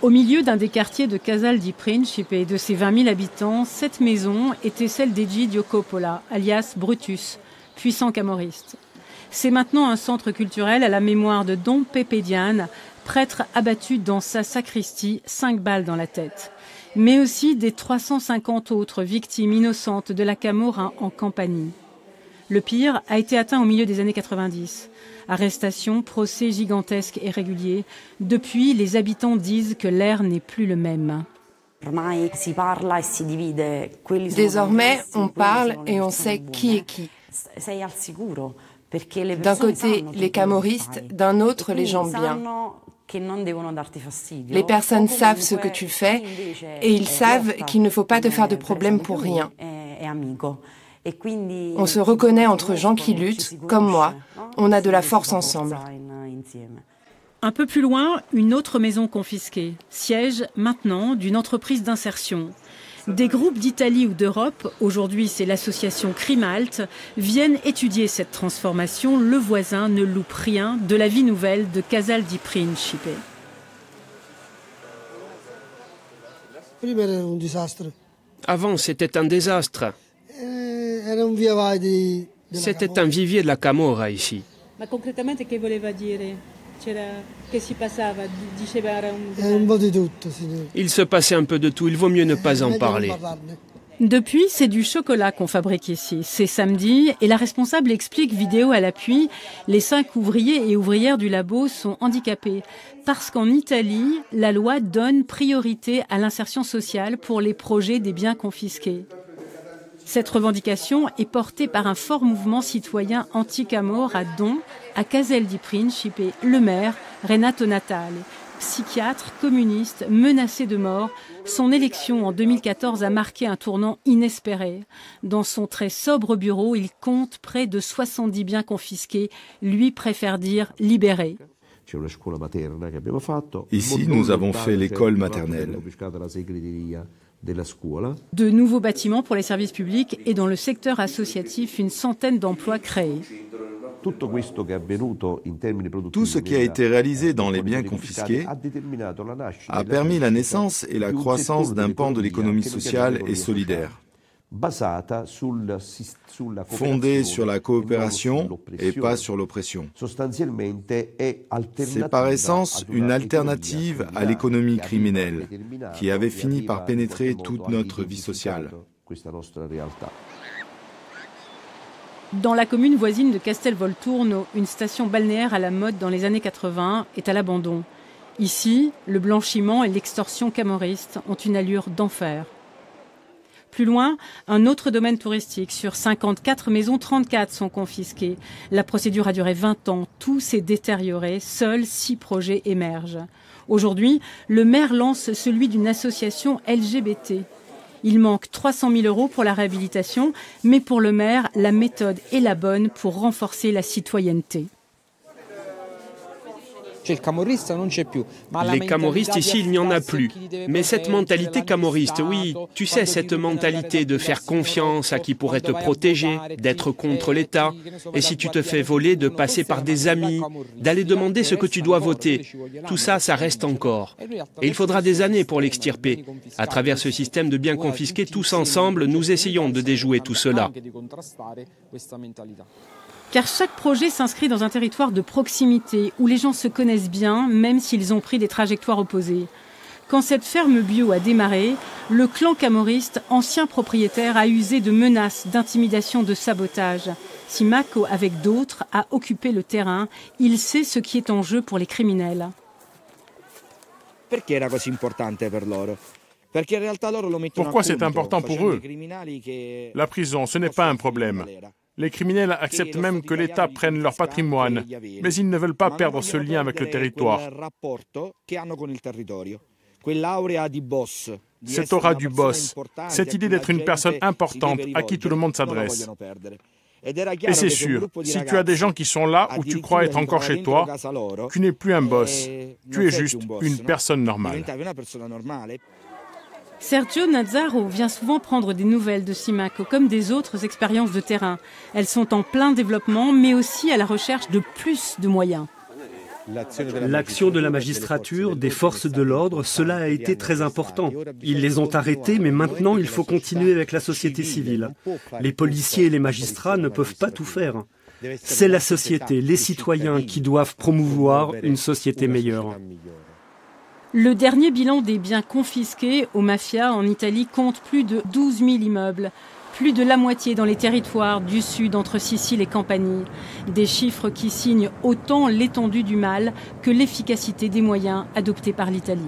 Au milieu d'un des quartiers de Casal di Principe et de ses 20 000 habitants, cette maison était celle d'Egidio Coppola, alias Brutus, puissant camorriste. C'est maintenant un centre culturel à la mémoire de Don Peppe Diana, prêtre abattu dans sa sacristie, 5 balles dans la tête. Mais aussi des 350 autres victimes innocentes de la Camorra en Campanie. Le pire a été atteint au milieu des années 90. Arrestations, procès gigantesques et réguliers. Depuis, les habitants disent que l'air n'est plus le même. Désormais, on parle et on sait qui est qui. D'un côté, les camorristes, d'un autre, les gens bien. Les personnes savent ce que tu fais et ils savent qu'il ne faut pas te faire de problème pour rien. On se reconnaît entre gens qui luttent, comme moi. On a de la force ensemble. Un peu plus loin, une autre maison confisquée, siège maintenant d'une entreprise d'insertion. Des groupes d'Italie ou d'Europe, aujourd'hui c'est l'association CRIMALT, viennent étudier cette transformation. Le voisin ne loupe rien de la vie nouvelle de Casal di Principe. Avant, c'était un désastre. C'était un vivier de la Camorra ici. Mais concrètement, qu'est-ce que voulait dire ? Il se passait un peu de tout, il vaut mieux ne pas en parler. Depuis, c'est du chocolat qu'on fabrique ici. C'est samedi et la responsable explique, vidéo à l'appui, les 5 ouvriers et ouvrières du labo sont handicapés. Parce qu'en Italie, la loi donne priorité à l'insertion sociale pour les projets des biens confisqués. Cette revendication est portée par un fort mouvement citoyen anti-Camorra à Don, à Casal di Principe, le maire, Renato Natale, psychiatre, communiste, menacé de mort. Son élection en 2014 a marqué un tournant inespéré. Dans son très sobre bureau, il compte près de 70 biens confisqués, lui préfère dire libérés. Ici, nous avons fait l'école maternelle. De nouveaux bâtiments pour les services publics et dans le secteur associatif, une centaine d'emplois créés. Tout ce qui a été réalisé dans les biens confisqués a permis la naissance et la croissance d'un pan de l'économie sociale et solidaire, fondée sur la coopération et pas sur l'oppression. C'est par essence une alternative à l'économie criminelle qui avait fini par pénétrer toute notre vie sociale. Dans la commune voisine de Castel Volturno, une station balnéaire à la mode dans les années 80 est à l'abandon. Ici, le blanchiment et l'extorsion camorriste ont une allure d'enfer. Plus loin, un autre domaine touristique. Sur 54 maisons, 34 sont confisquées. La procédure a duré 20 ans. Tout s'est détérioré. Seuls 6 projets émergent. Aujourd'hui, le maire lance celui d'une association LGBT. Il manque 300 000 € pour la réhabilitation, mais pour le maire, la méthode est la bonne pour renforcer la citoyenneté. Les camorristes ici, il n'y en a plus. Mais cette mentalité camorriste, oui, tu sais, cette mentalité de faire confiance à qui pourrait te protéger, d'être contre l'État, et si tu te fais voler, de passer par des amis, d'aller demander ce que tu dois voter. Tout ça, ça reste encore. Et il faudra des années pour l'extirper. À travers ce système de biens confisqués, tous ensemble, nous essayons de déjouer tout cela. Car chaque projet s'inscrit dans un territoire de proximité où les gens se connaissent bien, même s'ils ont pris des trajectoires opposées. Quand cette ferme bio a démarré, le clan camorriste, ancien propriétaire, a usé de menaces, d'intimidation, de sabotage. Simmaco, avec d'autres, a occupé le terrain. Il sait ce qui est en jeu pour les criminels. Pourquoi c'est important pour eux? La prison, ce n'est pas un problème. Les criminels acceptent même que l'État prenne leur patrimoine, mais ils ne veulent pas perdre ce lien avec le territoire. Cette aura du boss, cette idée d'être une personne importante à qui tout le monde s'adresse. Et c'est sûr, si tu as des gens qui sont là où tu crois être encore chez toi, tu n'es plus un boss, tu es juste une personne normale. Sergio Nazzaro vient souvent prendre des nouvelles de Simmaco, comme des autres expériences de terrain. Elles sont en plein développement, mais aussi à la recherche de plus de moyens. L'action de la magistrature, des forces de l'ordre, cela a été très important. Ils les ont arrêtés, mais maintenant il faut continuer avec la société civile. Les policiers et les magistrats ne peuvent pas tout faire. C'est la société, les citoyens qui doivent promouvoir une société meilleure. Le dernier bilan des biens confisqués aux mafias en Italie compte plus de 12 000 immeubles. Plus de la moitié dans les territoires du sud entre Sicile et Campanie. Des chiffres qui signent autant l'étendue du mal que l'efficacité des moyens adoptés par l'Italie.